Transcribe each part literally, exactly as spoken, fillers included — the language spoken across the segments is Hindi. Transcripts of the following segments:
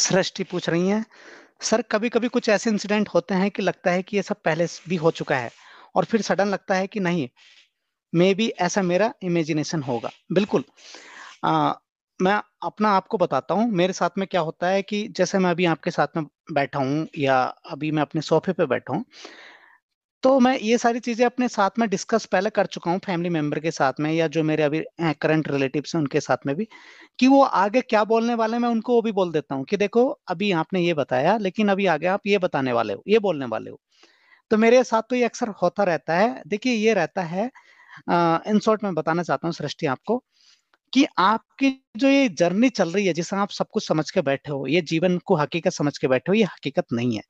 सृष्टि पूछ रही हैं, सर कभी कभी कुछ ऐसे इंसिडेंट होते हैं कि लगता है कि ये सब पहले भी हो चुका है और फिर सडन लगता है कि नहीं, मे बी ऐसा मेरा इमेजिनेशन होगा। बिल्कुल, आ, मैं अपना आपको बताता हूँ मेरे साथ में क्या होता है कि जैसे मैं अभी आपके साथ में बैठा हूँ या अभी मैं अपने सोफे पे बैठा हूँ, तो मैं ये सारी चीजें अपने साथ में डिस्कस पहले कर चुका हूँ फैमिली मेंबर के साथ में या जो मेरे अभी करंट रिलेटिव्स हैं उनके साथ में भी, कि वो आगे क्या बोलने वाले मैं उनको वो भी बोल देता हूँ कि देखो अभी आपने ये बताया लेकिन अभी आगे आप ये बताने वाले हो, ये बोलने वाले हो। तो मेरे साथ तो ये अक्सर होता रहता है। देखिए ये रहता है, इन शॉर्ट में बताना चाहता हूँ सृष्टि आपको कि आपकी जो ये जर्नी चल रही है जिसे आप सब कुछ समझ के बैठे हो, ये जीवन को हकीकत समझ के बैठे हो, ये हकीकत नहीं है,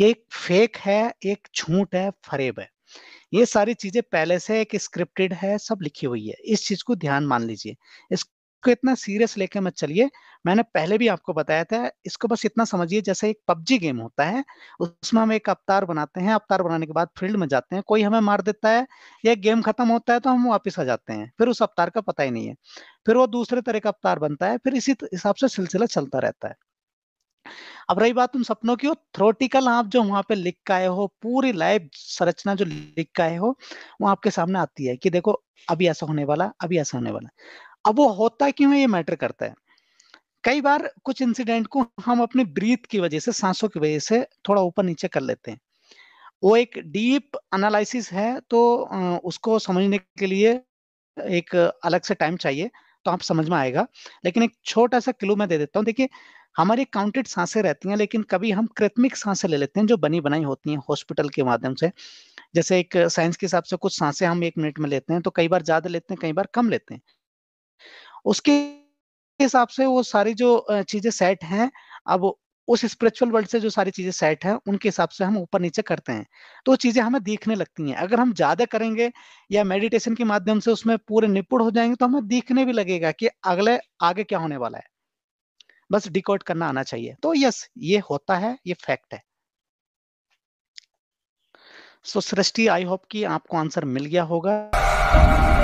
ये एक फेक है, एक झूठ है, फरेब है। ये सारी चीजें पहले से एक स्क्रिप्टेड है, सब लिखी हुई है। इस चीज को ध्यान मान लीजिए, इसको इतना सीरियस लेके मत चलिए। मैंने पहले भी आपको बताया था, इसको बस इतना समझिए जैसे एक पबजी गेम होता है, उसमें हम एक अवतार बनाते हैं, अवतार बनाने के बाद फील्ड में जाते हैं, कोई हमें मार देता है या गेम खत्म होता है तो हम वापस आ जाते हैं, फिर उस अवतार का पता ही नहीं है, फिर वो दूसरे तरह का अवतार बनता है, फिर इसी हिसाब से सिलसिला चलता रहता है। अब रही बात उन सपनों की, थ्योरेटिकल आप जो वहां पे लिख के आए हो, पूरी लाइफ संरचना जो लिख के आए हो वो आपके सामने आती है कि देखो अभी ऐसा होने वाला, अभी ऐसा होने वाला। अब वो होता क्यों है ये मैटर करता है। कई बार कुछ इंसिडेंट को हम अपने ब्रीथ की वजह से, सांसों की वजह से थोड़ा ऊपर नीचे कर लेते हैं, वो एक डीप एनालिसिस है तो उसको समझने के लिए एक अलग से टाइम चाहिए तो आप समझ में आएगा, लेकिन एक छोटा सा क्लू मैं दे देता हूँ। देखिए हमारी काउंटेड सांसें रहती हैं लेकिन कभी हम कृत्रिम सांसें ले लेते हैं जो बनी बनाई होती हैं हॉस्पिटल के माध्यम से। जैसे एक साइंस के हिसाब से कुछ सांसें हम एक मिनट में लेते हैं तो कई बार ज्यादा लेते हैं, कई बार कम लेते हैं, उसके हिसाब से वो सारी जो चीजें सेट हैं, अब उस स्पिरिचुअल वर्ल्ड से जो सारी चीजें सेट हैं उनके हिसाब से हम ऊपर नीचे करते हैं तो चीजें हमें दिखने लगती हैं। अगर हम ज्यादा करेंगे या मेडिटेशन के माध्यम से उसमें पूरे निपुण हो जाएंगे तो हमें दिखने भी लगेगा कि अगले आगे क्या होने वाला है, बस डिकोड करना आना चाहिए। तो यस, ये होता है, ये फैक्ट है। सो सृष्टि, आई होप कि आपको आंसर मिल गया होगा।